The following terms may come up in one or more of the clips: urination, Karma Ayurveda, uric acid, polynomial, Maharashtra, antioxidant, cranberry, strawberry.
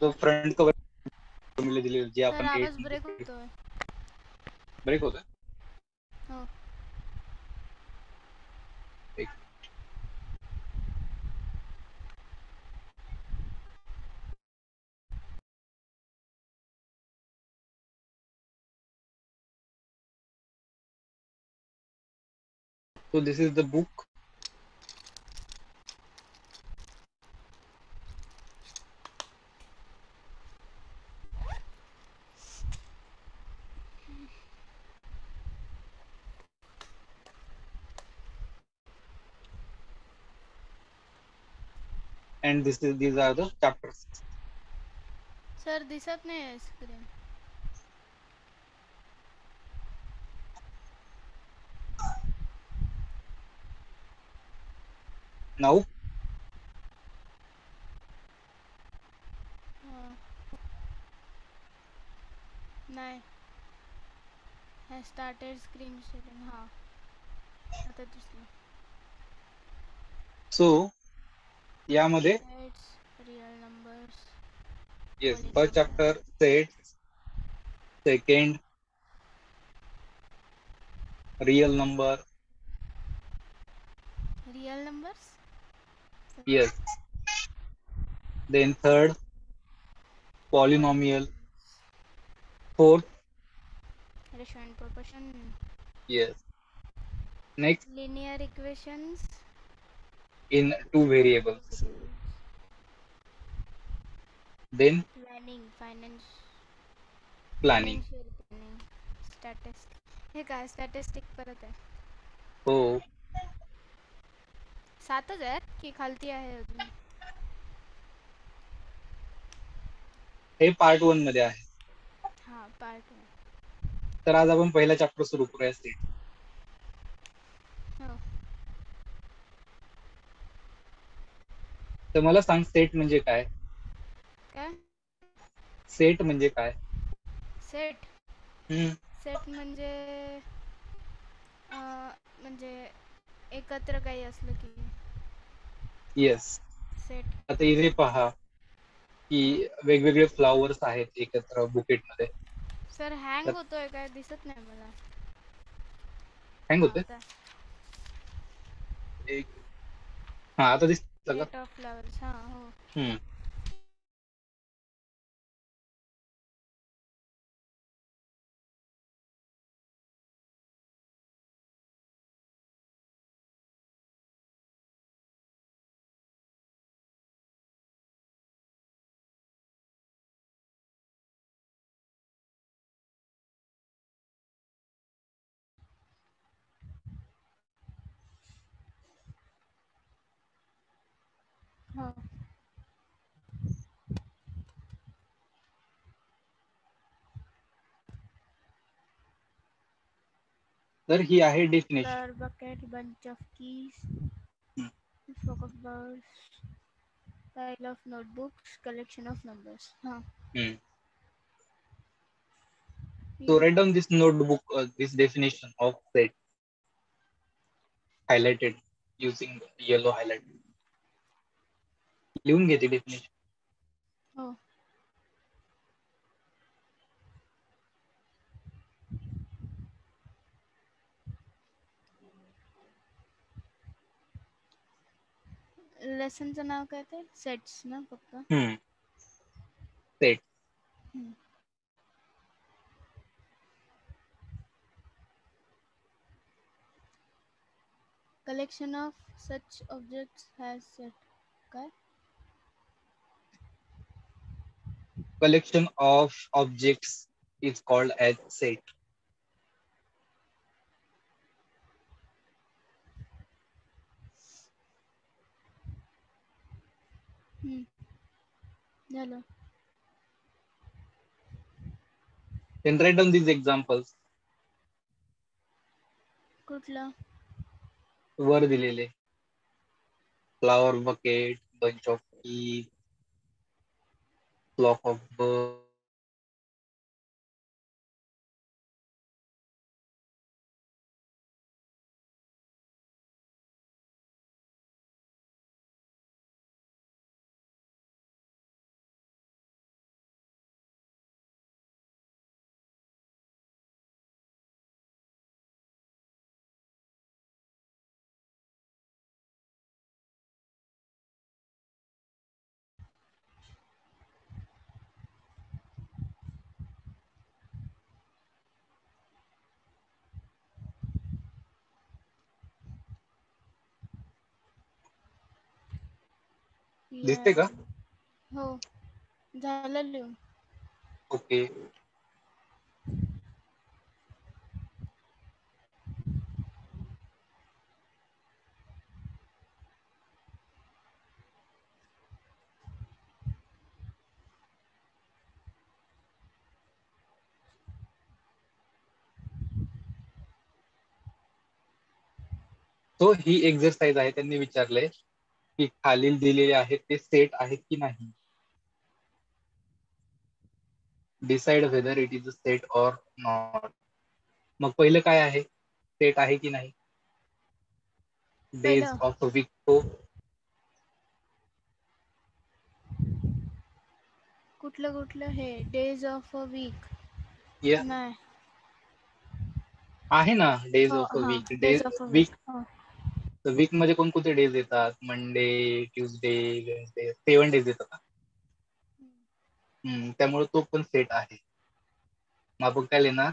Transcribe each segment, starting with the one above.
तो front cover मिले दिले जे आपण आवाज ब्रेक होतोय हो So this is the book. And these are the chapters. Sir, दिसत नहीं है screen. Now. Nahi. I started screen sharing. हाँ. आता दूसरी. So. यामध्ये. Sets, real numbers. Yes. First chapter sets. Second. Real number. Real numbers. Yes. Then third, polynomial. Fourth, ratio and proportion. Yes. Next, linear equations in two variables. Then planning. Statistics. Hey guys, statistic परत है. Oh. 7000 की खालती आहे अजून हे part 1 मध्ये आहे हां part 1 तर आज आपण पहिला चॅप्टर सुरू करूया सेट हो तर मला सांग सेट म्हणजे काय काय सेट म्हणजे काय सेट सेट म्हणजे म्हणजे एकत्र काही असलं की यस सेट आता इथे पहा की वेगवेगळे फ्लावर्स आहेत एकत्र बुकेट मध्ये सर हँग होतोय काय दिसत नाही मला हँग होतोय एक हां आता दिसत लगा टॉप फ्लावर्स हां हो तर ही आहे definition bucket bunch of keys flock of birds pile of notebooks collection of numbers हां तो write down this notebook this definition of set highlighted using yellow highlight लिहून घेते डेफिनेशन हो लेसन का नाम कहते हैं सेट्स ना पक्का set collection of such objects has set का collection of objects is called as set hello then write down these examples kutla वर दिलेले flower bucket bunch of keys block of birds दिसते का? हो झालं लिहून. ओके तो ही एक्सरसाइज आहे. त्यांनी विचारले की खालील दिलेले आहेत ते सेट आहेत की नाही. Decide whether it is a set or not. मग पहिलं काय आहे, सेट आहे की नाही. डेज ऑफ वीक तो कुठलं कुठलं हे डेज ऑफ अ वीक नाही आहे ना. Days of a week, days of week तो वीक मध्ये कोणकोणते डेज येतात. मंडे, ट्यूसडे, वेडनेसडे, 7 डेज येतात. त्यामुळे तो पण सेट आहे. मग आपण काय लेणार,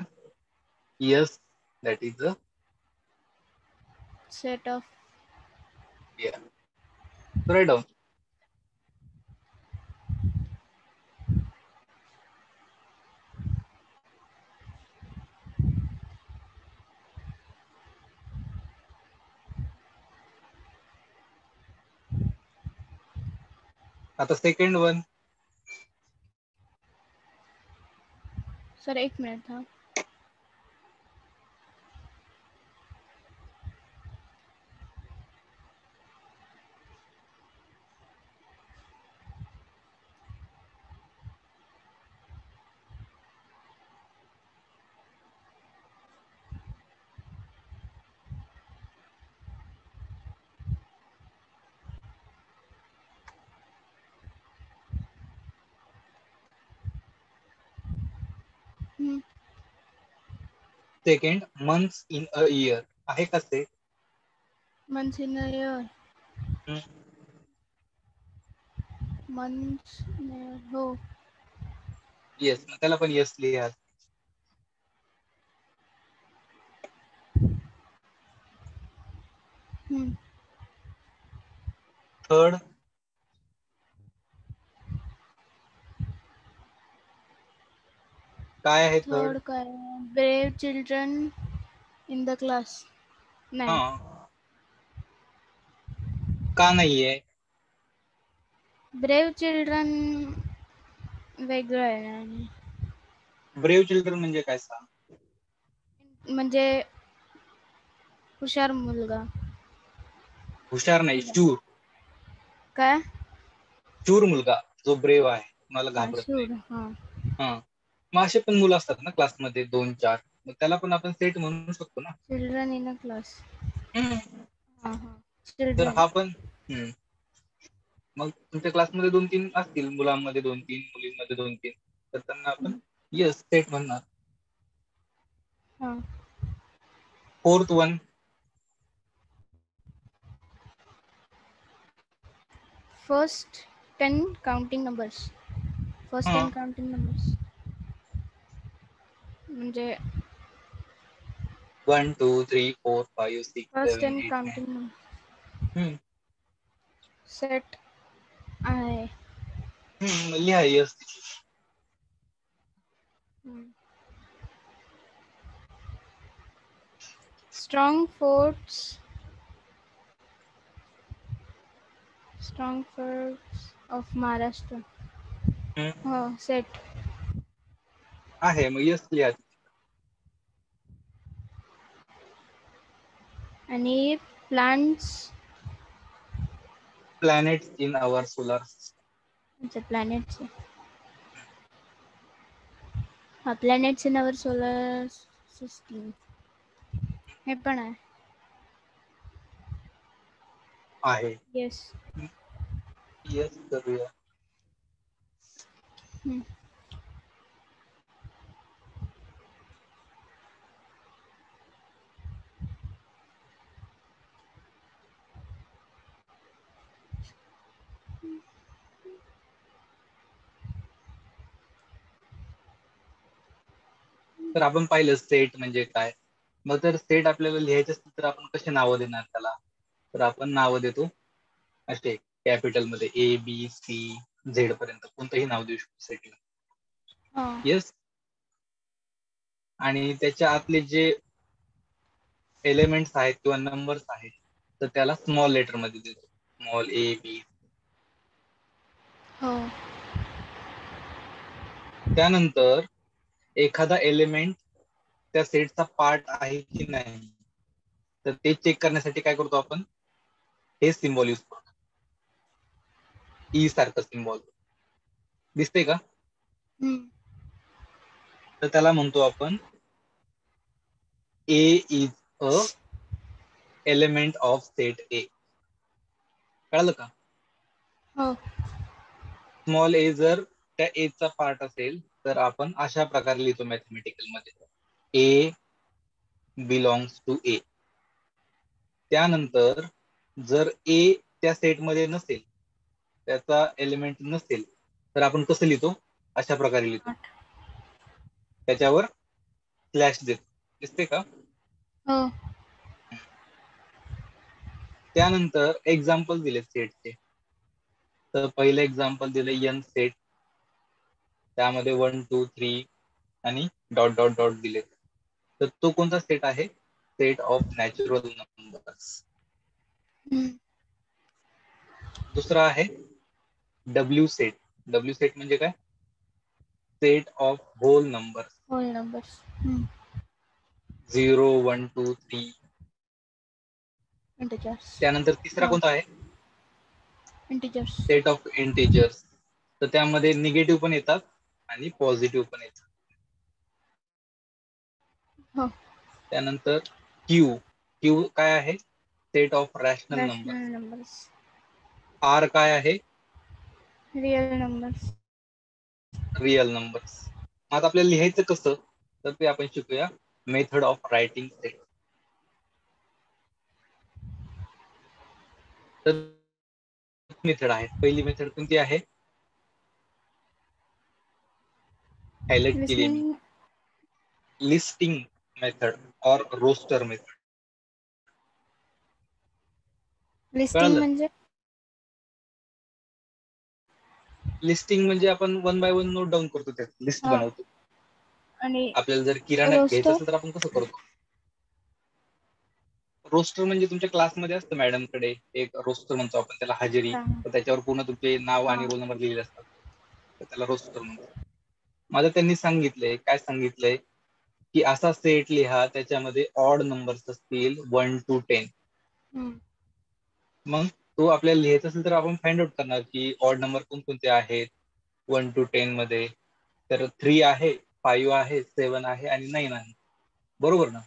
yes that is a set of. या थोडं डाऊन. आता सेकंड वन सर 1 मिनिट. हा second months in a year आहे का set. Months in a year, months हो येस. त्याला पण येस लिहा. थर्ड काय आहे थर्ड, काय brave children in the class नाही का. नाहीये ब्रेव चिल्ड्रन, वेगळं आहे. ब्रेव चिल्ड्रन म्हणजे काय सांग. म्हणजे हुशार मुलगा. हुशार नाही, शूर. काय शूर मुलगा जो ब्रेव आहे, मला घाबरत नाही. हा मग असे पण मुलं असतात ना क्लास मध्ये 2-4, मग त्याला पण आपण सेट म्हणू शकतो ना, चिल्ड्रन इन अ क्लास. तर हा पण मग तुमच्या क्लासमध्ये 2-3 असतील, मुलांमध्ये 2-3, मुलींमध्ये 2-3, तर त्यांना आपण यस सेट म्हणणार. Fourth one, first 10 counting numbers. First 10 counting numbers म्हणजे 1 2 3 4 5 6 फर्स्ट 10 काउंटिंग नंबर सेट आहे. लिहा yes. Strong forts of Maharashtra हो सेट आहे. मग यस लिहा. आणि प्लॅनेट्स इन आवर सोलर. अच्छा प्लॅनेट्स, हा planets in our solar system हे पण आहे. येस येस करूया. तर आपण पाहिलं सेट म्हणजे काय. मग जर सेट आपल्याला लिहायचे असतील तर आपण कसे नावं देणार त्याला. तर आपण नावं देतो असे कॅपिटल मध्ये ए बी सी झेड पर्यंत कोणतंही नाव देऊ शकतो सेटिंग. येस, आणि त्याच्या आतले जे एलिमेंट्स आहेत किंवा नंबर्स आहेत तर त्याला स्मॉल लेटर मध्ये देतो, स्मॉल ए बी. त्यानंतर एखादा एलिमेंट त्या सेटचा पार्ट आहे की नाही तर ते चेक करण्यासाठी काय करतो आपण, हे सिम्बॉल यूज करतो, ई सारखं सिम्बॉल दिसते का, तर त्याला म्हणतो आपण A is a element of set A. कळलं का? स्मॉल ए जर त्या ए चा पार्ट असेल तर आपण अशा प्रकारे लिहितो मॅथमॅटिकल मध्ये, ए बिलॉंग्स टू ए. त्यानंतर जर ए त्या सेट मध्ये नसेल, त्याचा एलिमेंट नसेल, तर आपण कसं लिहितो, अशा प्रकारे लिहितो, त्याच्यावर स्लॅश देतो, दिसते का? त्यानंतर एक्झाम्पल दिले सेटचे, तर पहिले एक्झाम्पल दिले यन सेट, त्यामध्ये 1 2 3 आणि डॉट डॉट डॉट दिले, तर तो कोणता सेट आहे, सेट ऑफ नॅचरल नंबर्स. दुसरा आहे डब्ल्यू सेट. डब्ल्यू सेट म्हणजे काय, set of whole numbers, whole numbers 0 1 2 3. त्यानंतर तिसरा कोणता आहे, इंटिजर्स, सेट ऑफ इंटिजर्स, तर त्यामध्ये निगेटिव्ह पण येतात आणि पॉझिटिव्ह पण येतात. त्यानंतर क्यू, क्यू काय आहे, set of rational numbers. R काय आहे, रियल नंबर्स, रियल नंबर्स. आता आपल्याला लिहायचं कसं तर ते आपण शिकूया, मेथड ऑफ रायटिंग सेट. तर मेथड आहे, पहिली मेथड कोणती आहे, हायलाइट केलेली लिस्टिंग मेथड और रोस्टर मेथड. लिस्टिंग म्हणजे आपण 1 बाय 1 नोट डाऊन करतो, त्यात लिस्ट बनवतो. आणि आपल्याला जर किराणा घ्यायचा असेल तर आपण कसं करतो, रोस्टर म्हणजे तुमच्या क्लासमध्ये असतं मॅडम कडे एक रोस्टर म्हणतो आपण त्याला, हजेरी, त्याच्यावर पूर्ण तुमचे नाव आणि रोल नंबर लिहिले असतात, तर त्याला रोस्टर म्हणतो. मला त्यांनी सांगितलंय, काय सांगितलंय की असा सेट लिहा त्याच्यामध्ये ऑड नंबर्स असतील 1 to 10. मग तो आपल्याला लिहायचा असेल तर आपण फाइंड आउट करणार की ऑड नंबर कोणकोणते आहेत 1 to 10 मध्ये, तर 3 आहे, 5 आहे, 7 आहे आणि 9 आहे, बरोबर ना?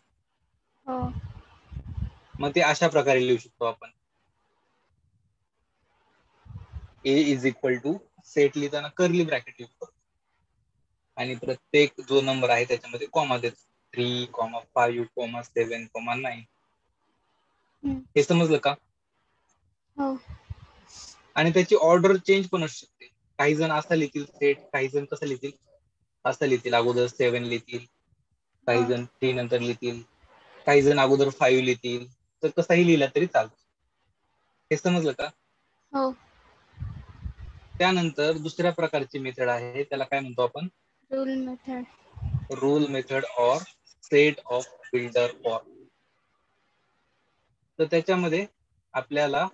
मग ते अशा प्रकारे लिहू शकतो आपण. A is equal to set लिहिताना कर्ली ब्रॅकेट यूज करतो आणि प्रत्येक जो नंबर आहे त्याच्यामध्ये कॉमा देतो, 3, 5, 7, 9. हे समजलं का? आणि त्याची ऑर्डर चेंज पण असू शकते, काही जण असा लिहितील सेट, काही जण कसं लिहितील, असं लिहितील, अगोदर 7 लिहितील, काही जण 3 नंतर लिहितील, काही जण अगोदर 5 लिहितील, तर कसाही लिहिला तरी चालतो. हे समजलं का? त्यानंतर दुसऱ्या प्रकारची मेथड आहे, त्याला काय म्हणतो आपण, रूल मेथड, रूल मेथड और सेट ऑफ बिल्डर फॉर. तर त्याच्यामध्ये आपल्याला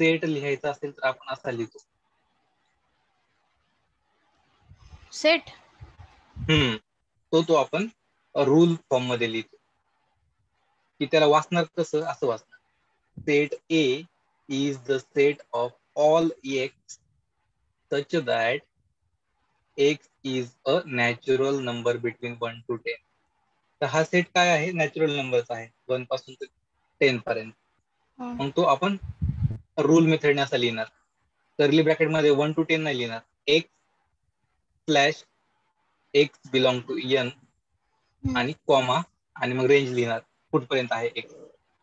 सेट लिहायचा असेल तर आपण असा लिहितो सेट, तो आपण रूल फॉर्म मध्ये लिहितो की त्याला वाचणार कसं, असं वाचणार, set A is the set of all x such that x is a natural number between 1 to 10. तर हा सेट काय आहे, नॅचरल नंबरचा आहे 1 पासून ते 10 पर्यंत. मग तो आपण रूल मेथडने असा लिहिणार, कर्ली ब्रॅकेट मध्ये 1 to 10 नाही लिहिणार, x slash x belong to N आणि कॉमा आणि मग रेंज लिहिणार कुठपर्यंत आहे एक्स,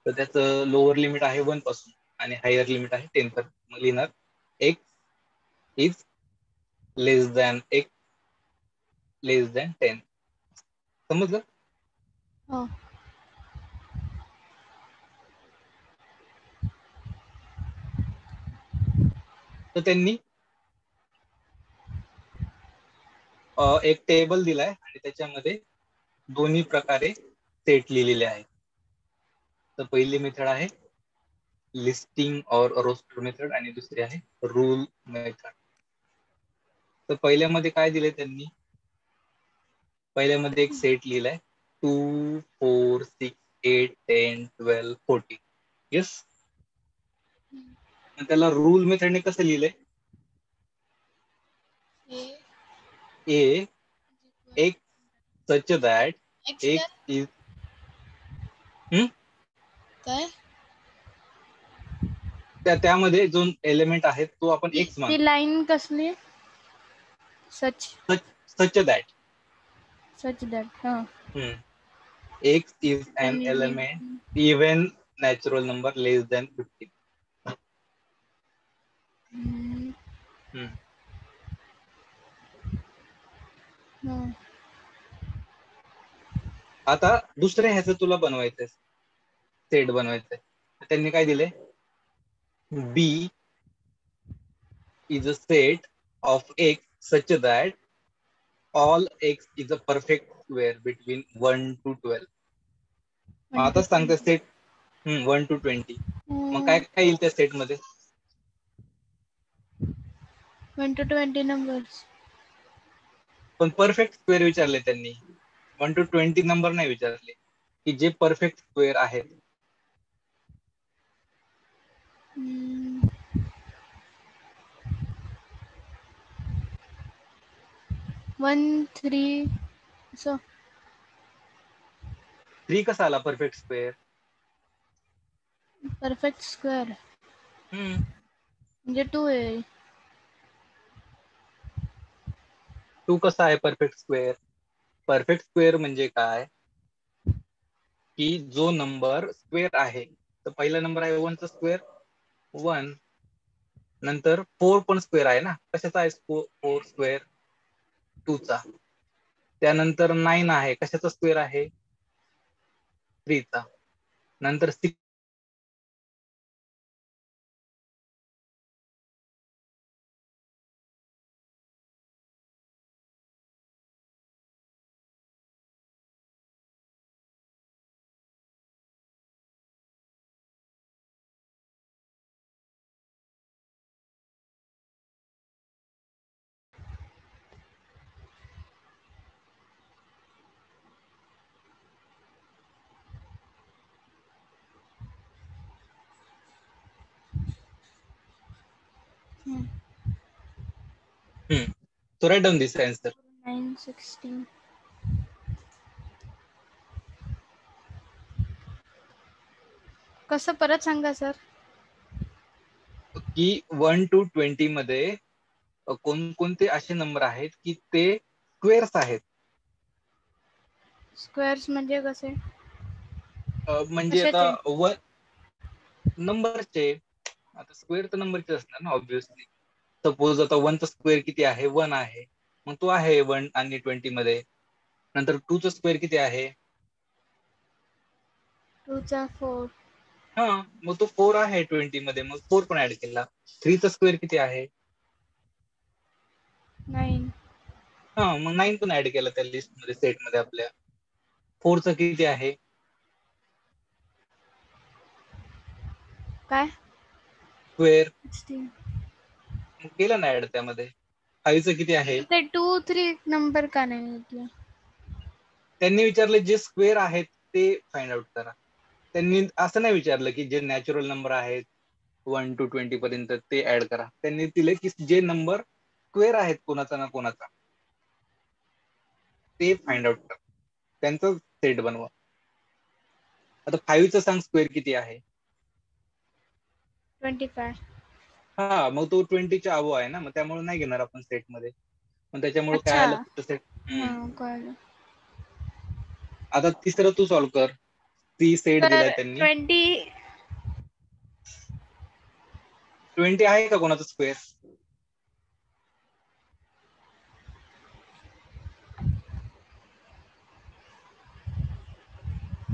तर त्याचं लोअर लिमिट आहे 1 पासून आणि हायर लिमिट आहे 10 पर्यंत. मग लिहिणार x is less than x less than 10. समजलं? तर त्यांनी एक टेबल दिलाय आणि त्याच्यामध्ये दोन्ही प्रकारे सेट लिहिलेले आहेत। तर पहिली मेथड आहे लिस्टिंग और रोस्टर मेथड आणि दुसरी आहे रूल मेथड। तर पहिल्यामध्ये काय दिले त्यांनी, पहिल्यामध्ये एक सेट लिहिलाय 2 4 6 8 10 12 14 यस। त्याला रूल मेथड ने कसं लिहिले, A x such that x is जो एलिमेंट है तो अपन x मान लाइन कसली such that हाँ x is an element even natural number less than 50 आता दुसरे ह्याचं तुला बनवायचं सेट बनवायचं। त्यांनी काय दिले B is a set of x such that all x is a perfect square between 1 to 12। आता सांगते सेट 1 to 20 मग काय काय येईल त्या सेट मध्ये 1 to 20 नंबर्स, पण परफेक्ट स्क्वेअर विचारले त्यांनी, 1 to 20 नंबर नाही विचारले की जे परफेक्ट स्क्वेअर आहेत। थ्री कसा आला परफेक्ट स्क्वेअर म्हणजे 2 आहे। 2 कसा है परफेक्ट स्क्वेअर म्हणजे काय की जो नंबर स्क्वेअर आहे। तो पहिला नंबर आहे 1 चा स्क्वेअर 1, नंतर 4 पण स्क्वेअर आहे ना, कशाचा आहे 4 स्क्वेअर 2 चा, त्यानंतर 9 आहे कशाचा स्क्वेअर आहे 3 चा, नंतर 6 So write down this answer 9 16। कसं परत सांगा सर की 1 to 20 मध्ये कोणकोणते असे नंबर आहेत की ते स्क्वेअर्स आहेत। स्क्वेअर्स म्हणजे कसे, म्हणजे आता नंबरचे, आता स्क्वेअर तर नंबरचे असणार ना ऑब्विसली। सपोज आता 1 चा स्क्वेअर किती आहे 1 आहे, मग तो आहे 1 आणि 20 मध्ये। नंतर 2 चा स्क्वेअर किती आहे 2 चा 4, हा मग तो 4 आहे 20 मध्ये, मग 4 पण ऍड केला। 3 चा स्क्वेअर किती आहे 9, हा मग 9 पण ऍड केला त्या लिस्ट मध्ये सेट मध्ये आपल्या। 4 चा किती आहे काय स्क्वेअर 16 केला ना ऍड त्यामध्ये। 5 किती आहे ते 2 3 नंबर का नाही, त्यांनी विचारले जे स्क्वेअर आहेत ते फाइंड आउट करा। त्यांनी असं नाही विचारलं की जे नॅचरल नंबर आहेत 1 टू 20 पर्यंत ते ऍड करा, त्यांनी दिले की जे नंबर स्क्वेअर आहेत कोणाचा ना कोणाचा ते फाइंड आउट करा, त्यांचा सेट बनवा। आता 5 चा सांग स्क्वेअर किती आहे 25, हा मग तो 20 च्या अबो आहे ना, मग त्यामुळे नाही घेणार आपण सेट मध्ये, पण त्याच्यामुळे काय आलं सेट। आता तिसरा तू सॉल्व कर, ती सेट दिला त्यांनी 20 आहे का कोणाचा स्क्वेअर,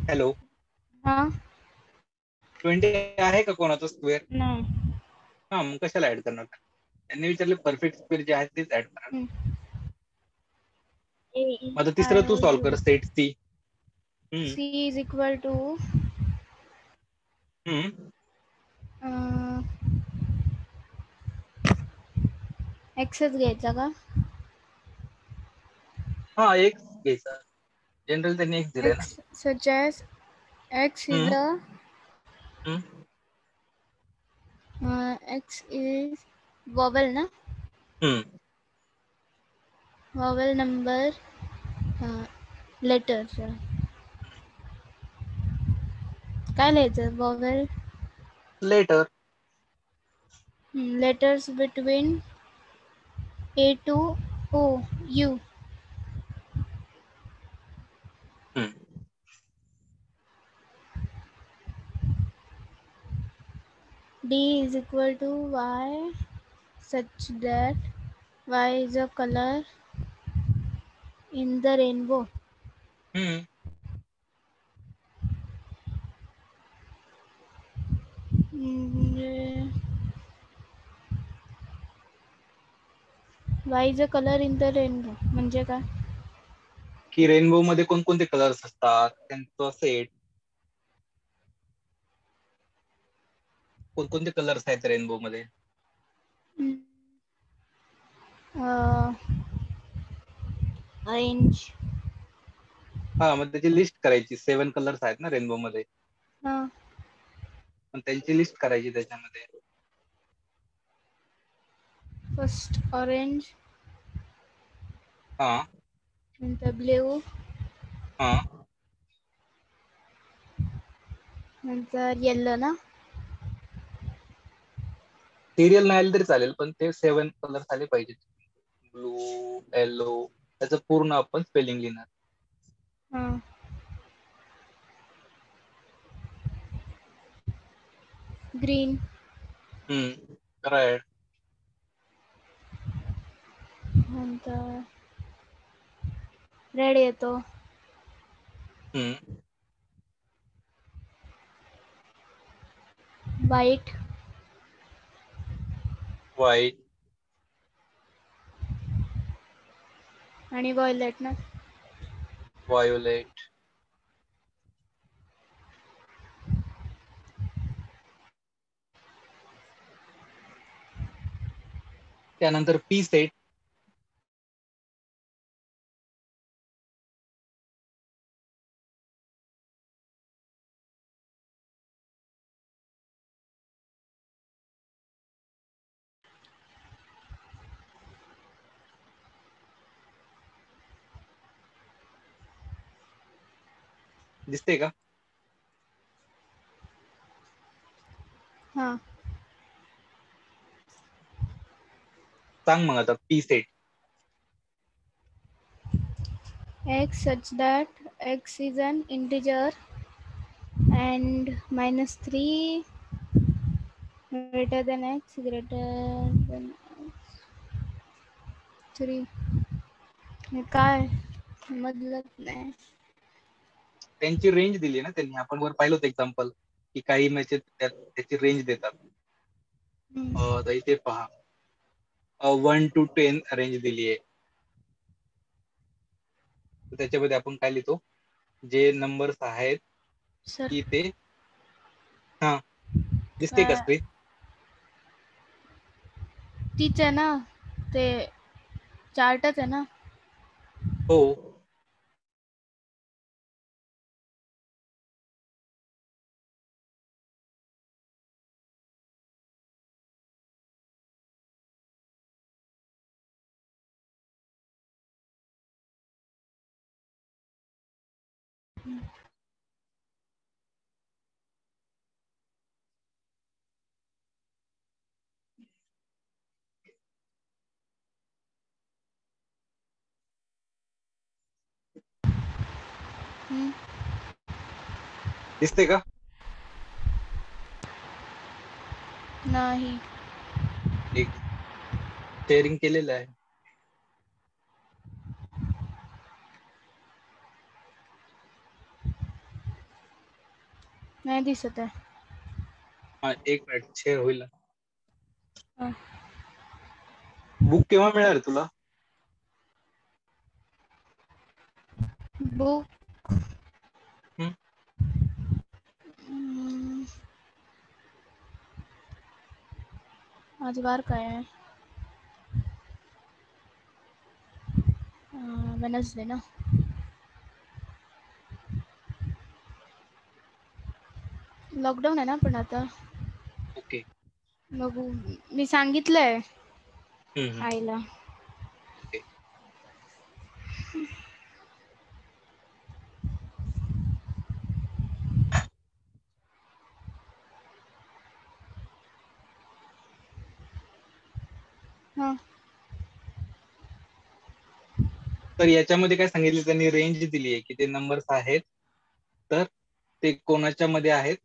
हॅलो 20 आहे का कोणाचा स्क्वेअर, हा मग कशाला ऍड करणार त्यांनी विचारले परफेक्ट स्क्वेअर जे आहे तेच ऍड करा. आता तिसरा तू सॉल्व कर set C. C is equal to एक्सच घ्यायचा का? हां एक्स घ्यायचा. जनरल त्यांनी एक्स दिले ना. Such as x is x is vowel ना. वॉवेल नंबर लेटर काय लिहायचं? Vowel letter letters between A to O U. D is equal to Y such that Y is a color in the rainbow. Y is a color in the rainbow म्हणजे काय की rainbow मध्ये कोणकोणते colours असतात त्यांचा set. कोणकोणते colours आहेत rainbow मध्ये? ऑरेंज. हां मग त्याची लिस्ट करायची. 7 कलर्स आहेत ना रेनबो मध्ये. हां पण त्यांची लिस्ट करायची त्याच्यामध्ये. First orange. हां नंतर ब्लू. हां नंतर येलो ना. सिरियल नाही आले तरी चालेल पण ते 7 कलर आले पाहिजे. ब्लू येलो त्याचं पूर्ण आपण स्पेलिंग लिहिणार. ग्रीन. रेड. नंतर रेड येतो. व्हाईट. व्हाईट आणि व्हायलेट ना. व्हायोलेट. त्यानंतर पी सेट. दिसते का? हां सांग मग आता P set. x such that x is an integer and -3 greater than x greater than 3. हे काय समजलंच नाही. त्यांची रेंज दिली ना त्यांनी. आपण वर पाहिलं होतं एक्झाम्पल की काही मॅचेस त्याची रेंज देतात. तर इथे पहा 1 to 10 रेंज दिली आहे. त्याच्यामध्ये आपण काय लिहितो जे नंबर्स आहेत की ते. हा दिसते का स्क्रीन? तीच आहे ना ते चार्टच आहे ना. हो दिसते का? नाही एक टेरिंग केलेलं आहे. नाही दिसत आहे. एक मिनिट शेअर होईल. बुक केव्हा मिळणार तुला? बुक आज बार काय आहे? वेडनेसडे ना? लॉकडाऊन आहे ना पण आता. ओके. मग मी सांगितलंय आईला. तर याच्यामध्ये काय सांगितलं त्यांनी रेंज दिली आहे की ते नंबर्स आहेत तर ते कोणाच्या मध्ये आहेत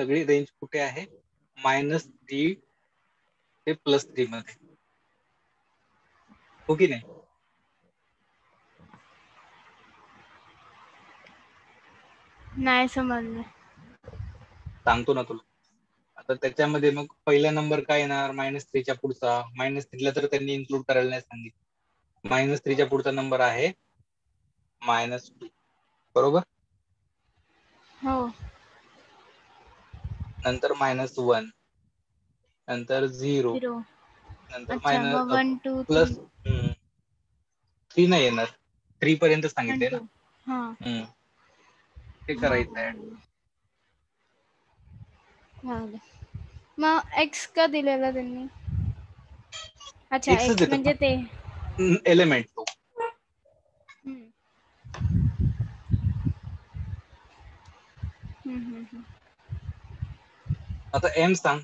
सगळी रेंज कुठे आहे -3 ते +3 मध्ये. हो की नाही? नाही समजलं. सांगतो ना तुला. आता त्याच्यामध्ये मग पहिला नंबर काय येणार -3 च्या पुढचा. -3 ला तर त्यांनी इन्क्लूड करायला नाही सांगितलं. -3 च्या पुढचा नंबर आहे -2. बरोबर? हो. नंतर -1, नंतर 0, नंतर -1 +3 नाही येणार. 3 पर्यंत सांगितले ना? हां. ते करायचं आहे. एक्स का दिलेला त्यांनी? अच्छा एक्स म्हणजे ते एलिमेंट तो. आता एम सांग.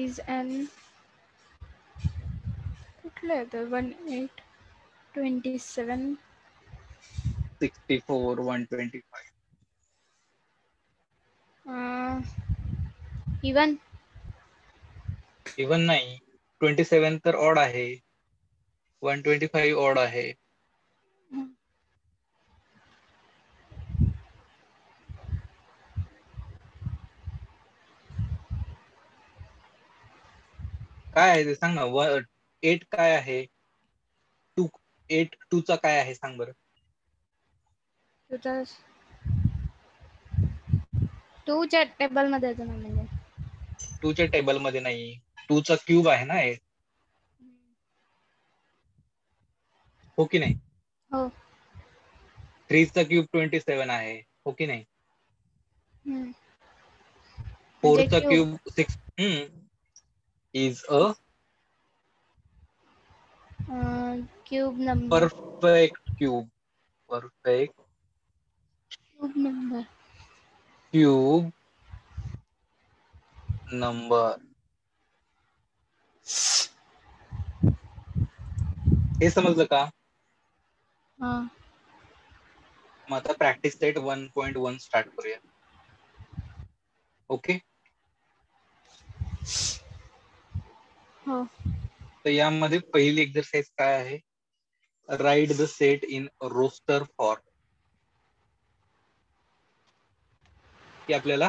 Is an the 1, 8, 27, 64, 125. Even नहीं. 27 तर ऑड आहे. 125 ऑड आहे. काय आहे ते सांग ना. 8 काय आहे? 2 चा काय आहे सांग बरं. 2 च्या टेबल मध्ये येतो ना म्हणजे 2 च्या टेबल मध्ये नाही. 2 चा क्यूब आहे ना 8. हो की नाही? हो. 3 चा क्यूब 27 आहे. हो की नाही? 4 चा cube 6 is a cube number. Perfect cube number. हे समजलं का? हां. मग आता प्रॅक्टिस सेट 1.1 स्टार्ट करूया. ओके. तो यामध्ये पहिली एक्सरसाइज काय आहे? Write the set in roster form. की आपल्याला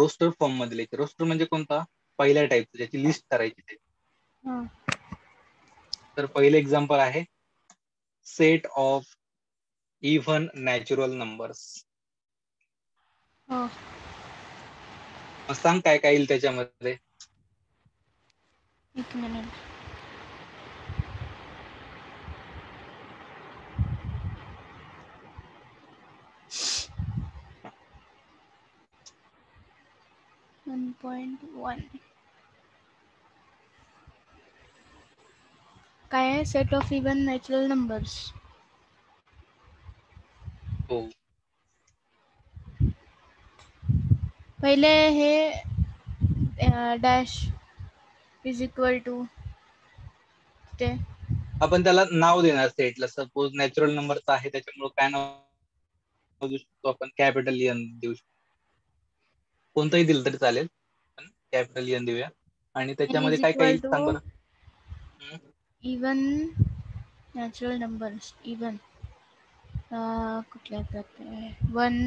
रोस्टर फॉर्म मध्ये लिहायचे. रोस्टर म्हणजे कोणता? पहिल्या टाइपचा ज्याची लिस्ट करायची ते. तर पहिले एक्झाम्पल आहे set of even natural numbers. मग सांग काय काय येईल त्याच्यामध्ये. एक मिनिट. काय आहे? Set of even natural numbers. हो. पहिले हे डॅश इज इक्वल टू ते आपण त्याला नाव देणार सेटला. सपोज नॅचरल नंबरचा आहे त्याच्यामुळे काय नाव देऊ शकतो आपण? कॅपिटल एन देऊ शकतो. कोणताही दिलं तरी चालेल पण कॅपिटल एन देऊया. आणि त्याच्यामध्ये काय काय सांग बरं. इव्हन नेचुरल नंबर्स इवन क्या कहते हैं 1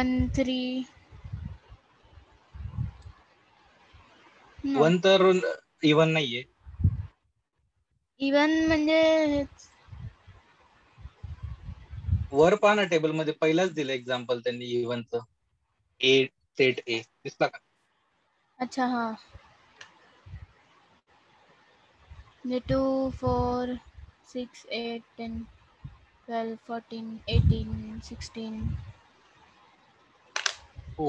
1 3 वन तर इवन नहीं है इवन म्हणजे वर पाना टेबल मध्ये पहिलाच दिलं एक्झाम्पल त्यांनी इव्हनचं ए सेट ए दिसला का? अच्छा हाँ 2 4 6 8 10 12 14 18 16 ओ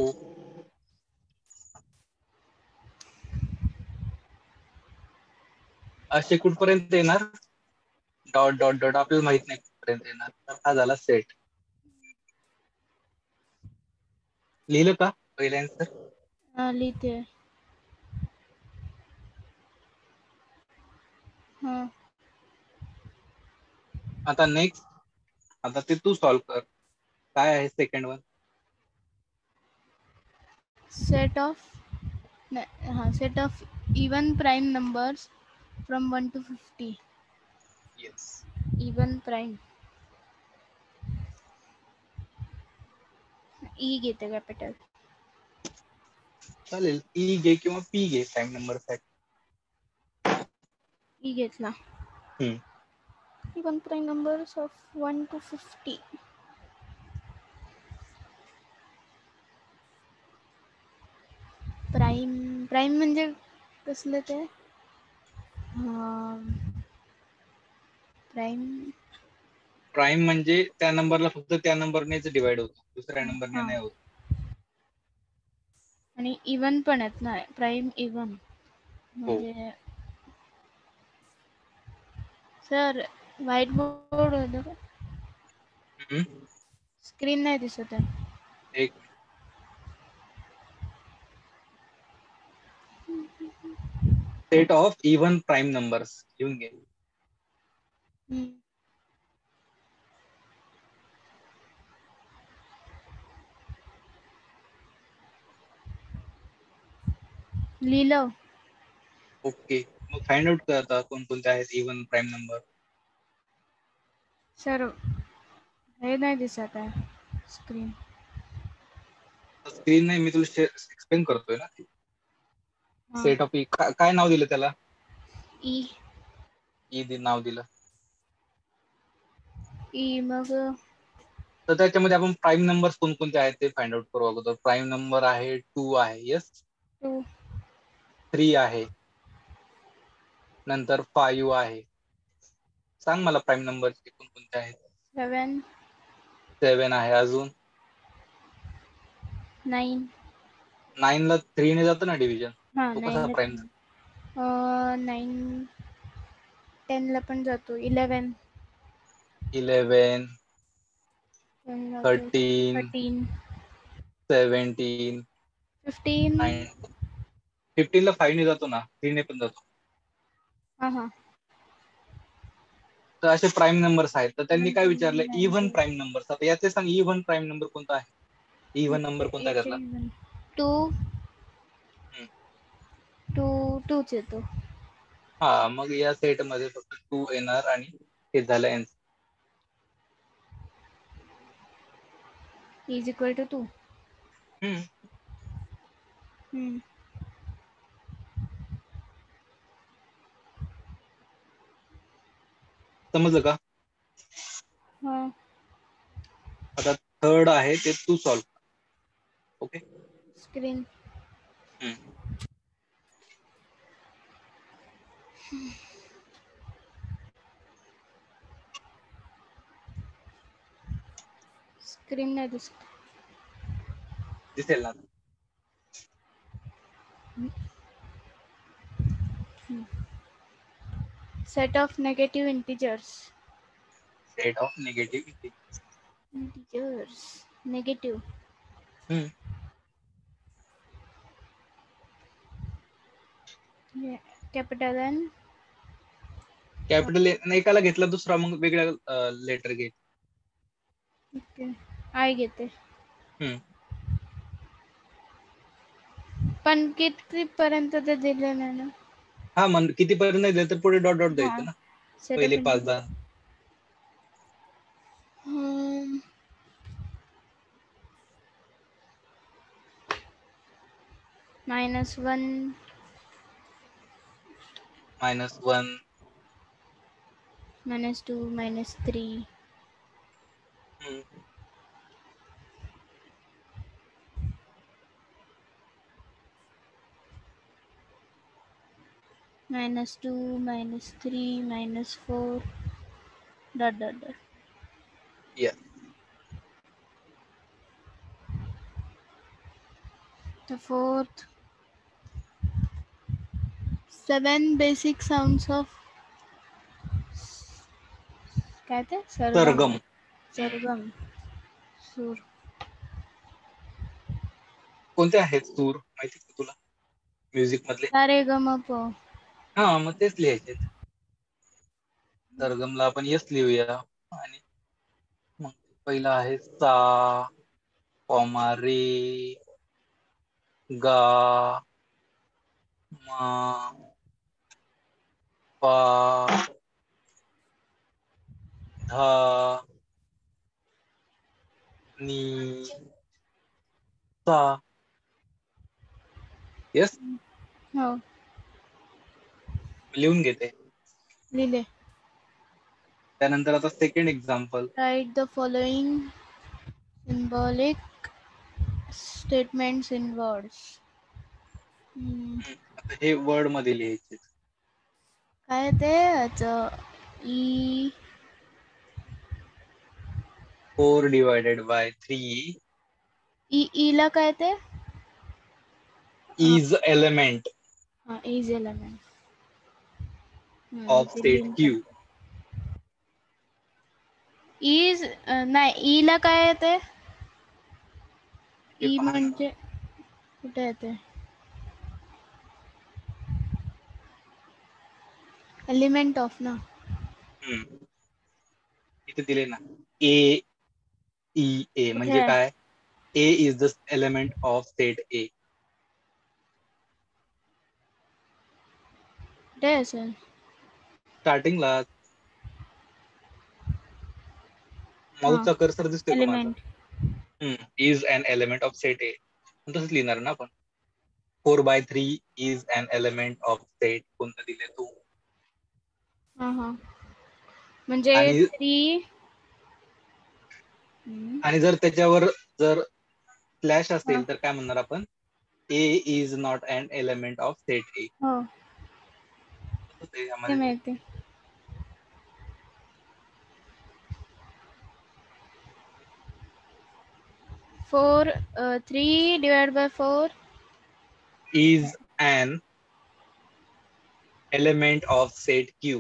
असे कुठपर्यंत येणार डॉट डॉट डॉट आपल्याला माहित नाही कुठपर्यंत येणार तर हा झाला सेट लिहिलं का पहिला आन्सर लिहिते आता नेक्स्ट आता ते तू सॉल्व कर काय आहे second one set of even prime numbers From 1 to 50. Yes. Even prime. E get the capital. चलेल E get किंवा P get prime number set. E get ना. Even prime numbers of 1 to 50. Prime म्हणजे कसले ते? Prime म्हणजे त्या नंबरला फक्त त्या नंबरनेच डिवाइड होतो दुसऱ्या नंबरने नाही होत आणि इवन पण आहेत ना प्राइम इवन म्हणजे सर व्हाईट बोर्ड होतं का स्क्रीन नाही दिसत आहे एक set of even prime numbers घेऊन घे लीला ओके मग फाइंड आउट करता कोणकोणते आहेत इवन प्राइम नंबर सर हे नाही दिसत आहे स्क्रीन नाही मी तुला एक्सप्लेन करतोय ना सेट ऑफ काय नाव दिलं त्याला ई ई दे नाव दिलं ई मग तर त्याच्यामध्ये आपण प्राइम नंबर्स कोणकोणते आहेत ते फाइंड आउट करू अगोदर प्राइम नंबर आहे 2 आहे यस 2 3 आहे नंतर 5 आहे सांग मला प्राइम नंबर कोणकोणते आहेत 7 आहे अजून 9 ला 3 ने जातो ना डिव्हिजन हाँ, तो कसा प्राइम 9 10 ला पण जातो 11 13 17 15 ला 5 ने जातो ना 3 ने पण जातो हां हां तर असे प्राइम नंबर्स आहेत तर त्यांनी काय विचारलं इवन प्राइम नंबर्स आता याचे सांग इवन प्राइम नंबर कोणता आहे इवन नंबर कोणता घेतला 2 चे तो हां मग या सेट मध्ये फक्त 2 येणार आणि हे झालं एन इज इक्वल टू 2 समजलं का हां आता थर्ड आहे ते तू सॉल्व ओके स्क्रीन स्क्रीन नाही दिसत दिसेल ना set of negative integers negative capital N एकाला घेतला दुसरा मग वेगळा लेटर घे ओके आय घेते पण किती पर्यंत ते दिले नाही ना हा मन कितीपर्यंत दिलं तर पुढे डॉट डॉट द्यायचं ना पहिले 5 10. -1 -2 -3 -2 -3 -4 dot dot dot. Yeah. The fourth 7 basic sounds of कहते सरगम सरगम सूर कोणते आहेत सूर माहिती का तुला म्युझिक मधले सारेगम प हाँ मग तेच लिहायचे सरगमला आपण यस लिहूया आणि मग पहिला आहे सा कॉमा रे गा मा पा धा नी सा यस हो लिहून घेते लिहिले त्यानंतर आता second example write the following symbolic statements in words आता हे वर्ड मध्ये लिहायचे काय ते याचं ई 4 डिवाइडेड बाय 3 ई ई ला काय ते इज एलिमेंट हां is element of set Q is नाही ई ला काय येते ई म्हणजे कुठे येते एलिमेंट ऑफ ना इथे दिले ना ए ई ए म्हणजे काय A is the element of set A दे सर स्टार्टिंग ला माउसचा कर्सर दिसतोय का माझा is an element of set A तसंच लिहिणार ना आपण 4/3 is an element of set कोणता दिले तू हां हां म्हणजे 3 आणि जर त्याच्यावर जर स्लॅश असेल तर काय म्हणणार आपण A is not an element of set A हो ते हमारे four 3 divide by 4 is an element of set Q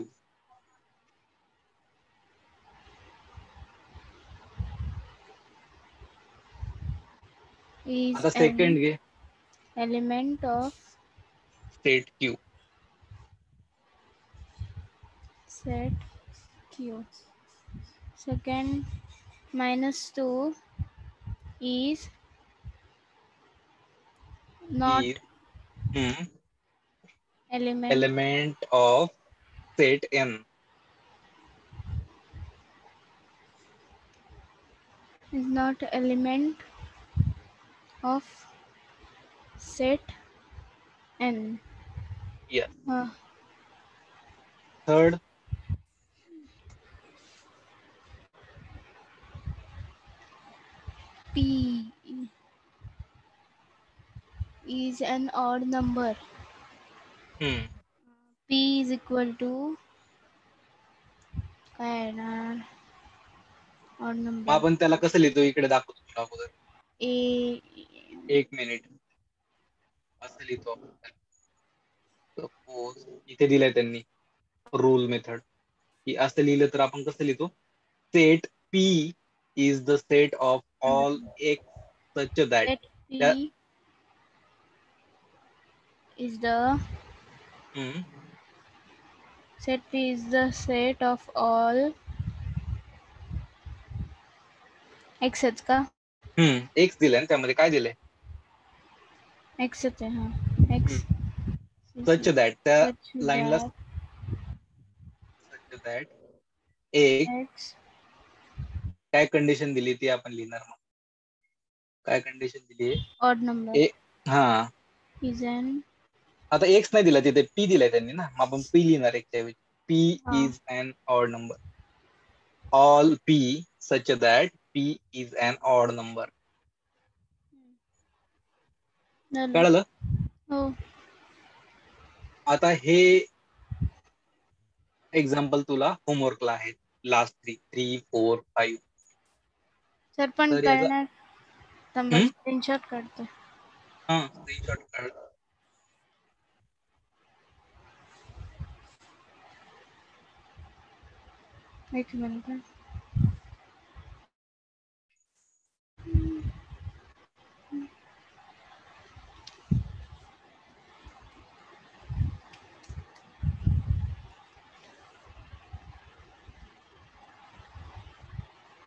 is second घे element of set Q set Q second -2 is not element of set n is not element of set n yes third P is an odd number. P is equal to काय ना odd number. आपण त्याला कसं लिहितो इकडे दाखवतो तुला अगोदर. ए 1 मिनिट असं लिहितो आपण. सपोज इथे दिलंय त्यांनी रूल मेथड की असं लिहिलं तर आपण कसं लिहितो set P is the set of all x such that P that is the set P is the set of all x का x दिले ना त्यामध्ये काय दिले x च आहे हा x स्वच्छ दॅट, त्या लाईनला स्वच्छ दॅट एक काय कंडिशन दिली ती आपण लिहिणार. मग काय कंडिशन दिली आहे? Odd number. हा इज एन, आता एक्स नाही दिला तिथे, पी दिलाय त्यांनी ना, मग आपण पी लिहिणार एकच्या ऐवजी. P is an odd number. All P such that P is an odd number. कळलं? हो. आता हे एक्झाम्पल तुला होमवर्कला आहेत. लास्ट 3, 3, 4, 5. सर पण करणार तुम्ही स्क्रीनशॉट करतो. हां स्क्रीनशॉट काढ. एक मिनट.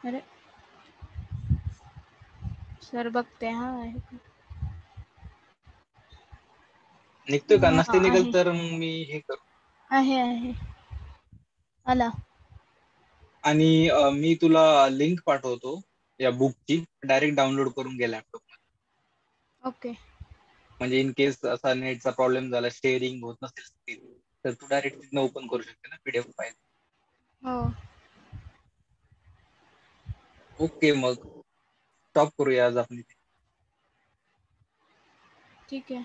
अरे सर बघते. हा निघतोय का? नसते निघल तर मी हे करू. आहे आहे आला. आणि मी तुला लिंक पाठवतो या बुकची, डायरेक्ट डाउनलोड करून घे लॅपटॉप मध्ये. ओके. म्हणजे इन केस असा नेटचा प्रॉब्लेम झाला, शेअरिंग होत नसेल तर तू डायरेक्ट तिथून ओपन करू शकते ना पीडीएफ फाईल. हो. ओके मग स्टॉप करूया आज आपण. ठीक आहे,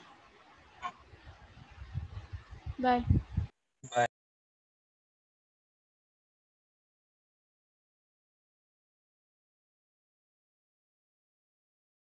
बाय.